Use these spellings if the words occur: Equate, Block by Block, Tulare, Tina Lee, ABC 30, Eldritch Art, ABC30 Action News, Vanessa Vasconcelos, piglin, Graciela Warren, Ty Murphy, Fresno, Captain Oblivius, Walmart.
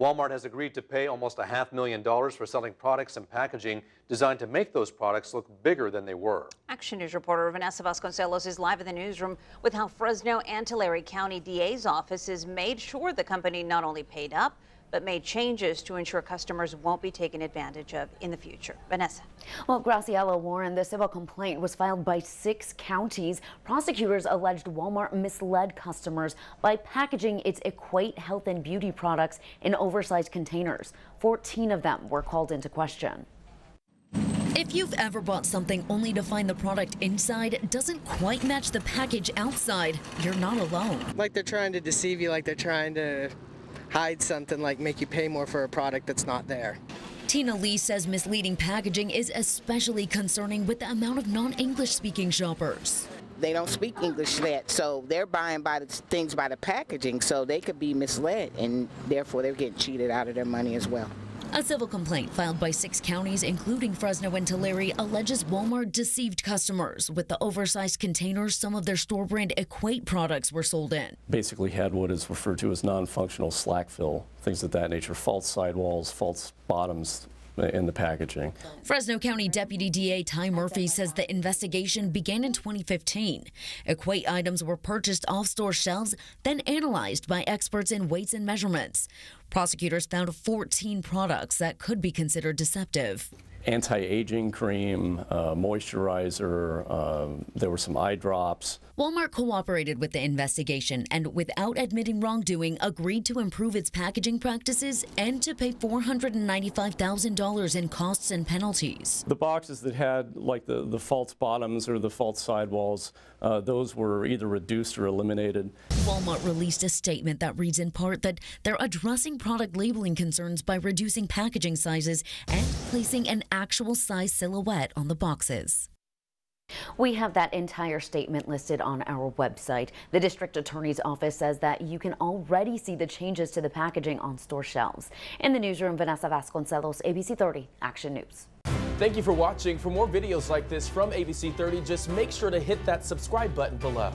Walmart has agreed to pay almost $500,000 for selling products and packaging designed to make those products look bigger than they were. Action News reporter Vanessa Vasconcelos is live in the newsroom with how Fresno and Tulare County DA's offices made sure the company not only paid up, but made changes to ensure customers won't be taken advantage of in the future. Vanessa. Well, Graciela Warren, the civil complaint was filed by 6 counties. Prosecutors alleged Walmart misled customers by packaging its Equate health and beauty products in oversized containers. 14 of them were called into question. If you've ever bought something only to find the product inside doesn't quite match the package outside, you're not alone. Like they're trying to deceive you, like they're trying to hide something, like make you pay more for a product that's not there. Tina Lee says misleading packaging is especially concerning with the amount of non-English speaking shoppers. They don't speak English yet, so they're buying by the things by the packaging, so they could be misled and therefore they're getting cheated out of their money as well. A civil complaint filed by 6 counties, including Fresno and Tulare, alleges Walmart deceived customers with the oversized containers some of their store brand Equate products were sold in. Basically had what is referred to as non-functional slack fill, things of that nature, false sidewalls, false bottoms in the packaging. Fresno County Deputy DA Ty Murphy says the investigation began in 2015. Equate items were purchased off store shelves, then analyzed by experts in weights and measurements. Prosecutors found 14 products that could be considered deceptive. Anti-aging cream, moisturizer, there were some eye drops. Walmart cooperated with the investigation and, without admitting wrongdoing, agreed to improve its packaging practices and to pay $495,000 in costs and penalties. The boxes that had like the false bottoms or the false sidewalls, those were either reduced or eliminated. Walmart released a statement that reads in part that they're addressing product labeling concerns by reducing packaging sizes and placing an actual size silhouette on the boxes. We have that entire statement listed on our website. The district attorney's office says that you can already see the changes to the packaging on store shelves. In the newsroom, Vanessa Vasconcelos, ABC 30, Action News. Thank you for watching. For more videos like this from ABC 30, just make sure to hit that subscribe button below.